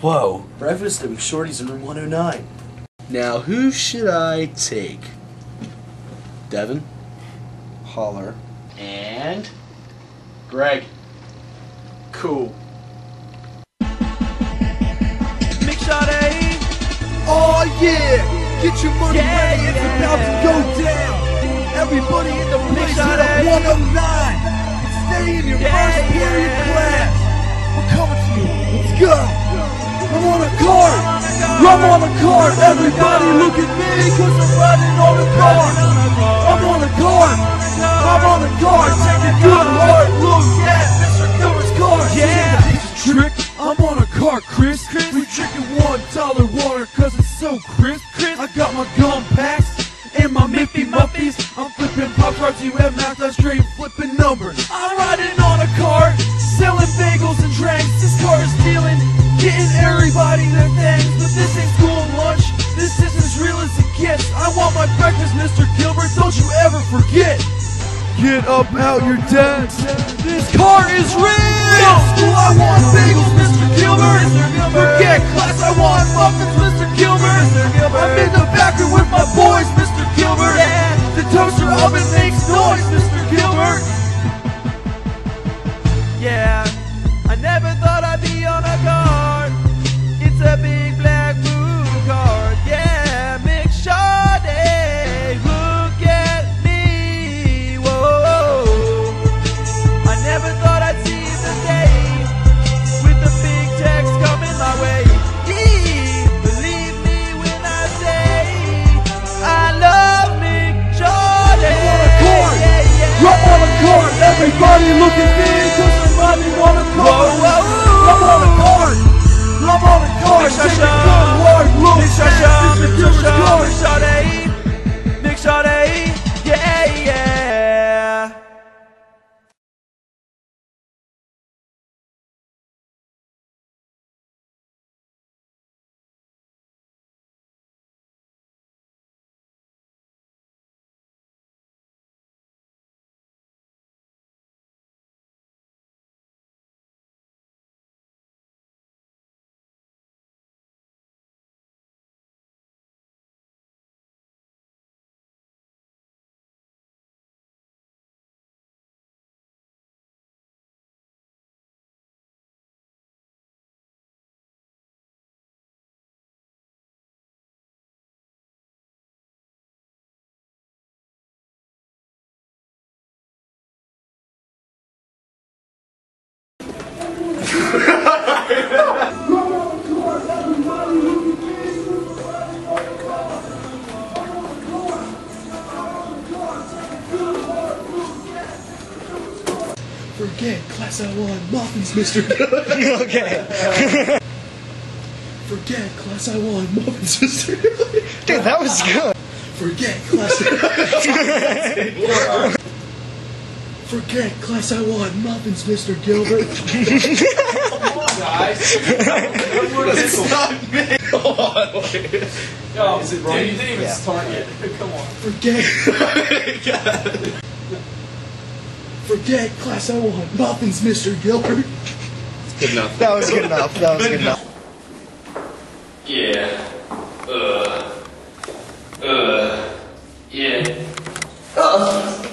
Whoa. Breakfast at McShortay's in room 109. Now, who should I take? Devin? Holler. And... Greg. Cool. McShortay! Oh yeah! Get your money ready, it's about to go down! Everybody in the place at a 109! Stay in your first period class! We're coming to you, let's go! I'm on a cart, I'm on a cart, everybody look at me, cause I'm riding on a cart. I'm on a cart, I'm on a cart, take a good hard look at Mr. Gilbert's cart. Yeah, it's a trick, I'm on a cart, Chris. We drinking $1 water cause it's so crisp. I got my gum packs and my Miffy Muffies. I'm flipping Pop-Tarts, you have math, I'm straight flipping numbers. I'm riding on a cart, selling bagels and drinks. This cart is stealing, getting everybody their things, but this ain't school lunch, this is as real as it gets. I want my breakfast, Mr. Gilbert, don't you ever forget. Get up out your desk, this car is real. No school, I want bagels, Mr. Gilbert. Forget class, I want muffins, Mr. Gilbert. I'm in the backroom with my boys, Mr. Gilbert. The toaster oven makes noise, Mr. Gilbert. Yeah, I never thought I'd be on a car. It's a big black blue card, yeah, McShortay, look at me, whoa, I never thought I'd see the day, with the big text coming my way, believe me when I say, I love McShortay. Run on a card, everybody look at me, cause I'm riding on a card, run on a card, I'm on a card, take a good hard look at Mr. Gilbert's card. McShortay, yeah, yeah. Forget class I want muffins, Mr. Gilbert. Okay. Forget class I want muffins, Mr. Gilbert. Dude, that was good. Forget class I want. Forget class I want muffins, Mr. Gilbert. Come on, guys. It's not me. Come on. No, is it wrong? You didn't even start yet. Come on. Forget. Forget class I want muffins, Mr. Gilbert. Good enough. That was good enough. That was good enough. Yeah. Yeah.